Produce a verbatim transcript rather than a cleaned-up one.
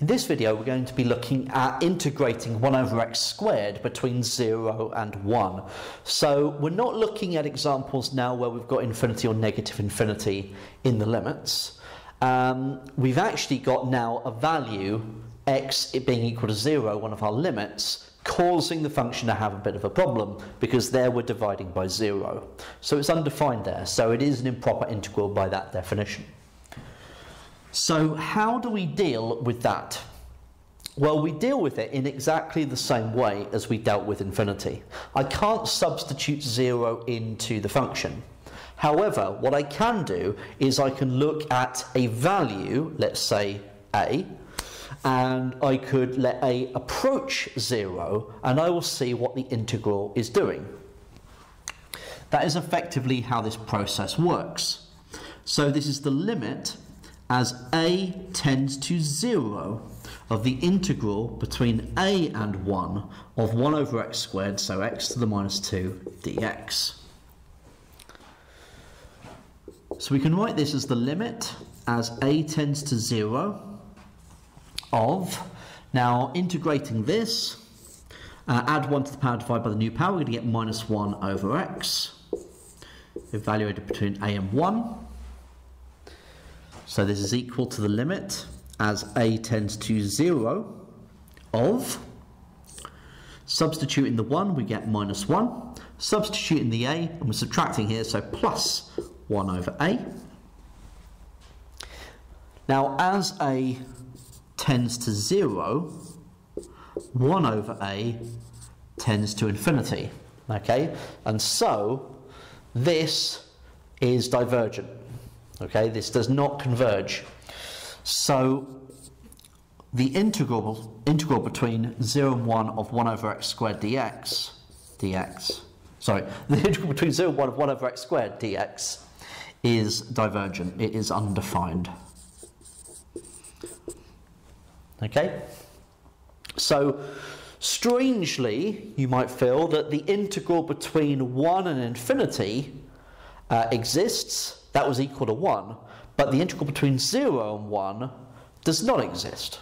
In this video, we're going to be looking at integrating one over x squared between zero and one. So we're not looking at examples now where we've got infinity or negative infinity in the limits. Um, we've actually got now a value, x it being equal to zero, one of our limits, causing the function to have a bit of a problem, because there we're dividing by zero. So it's undefined there, so it is an improper integral by that definition. So how do we deal with that? Well, we deal with it in exactly the same way as we dealt with infinity. I can't substitute zero into the function. However, what I can do is I can look at a value, let's say a, and I could let a approach zero, and I will see what the integral is doing. That is effectively how this process works. So this is the limit as a tends to zero of the integral between a and one of one over x squared, so x to the minus two dx. So we can write this as the limit as a tends to zero of, now integrating this, uh, add one to the power divided by the new power, we're going to get minus one over x, evaluated between a and one. So this is equal to the limit as a tends to zero of, substituting the one, we get minus one, substituting the a, and we're subtracting here, so plus one over a. Now, as a tends to zero, one over a tends to infinity, okay? And so this is divergent. Okay, this does not converge. So the integral integral between zero and one of one over x squared dx, dx, sorry, the integral between zero and one of one over x squared dx is divergent. It is undefined. Okay? So strangely, you might feel that the integral between one and infinity uh, exists. That was equal to one, but the integral between zero and one does not exist.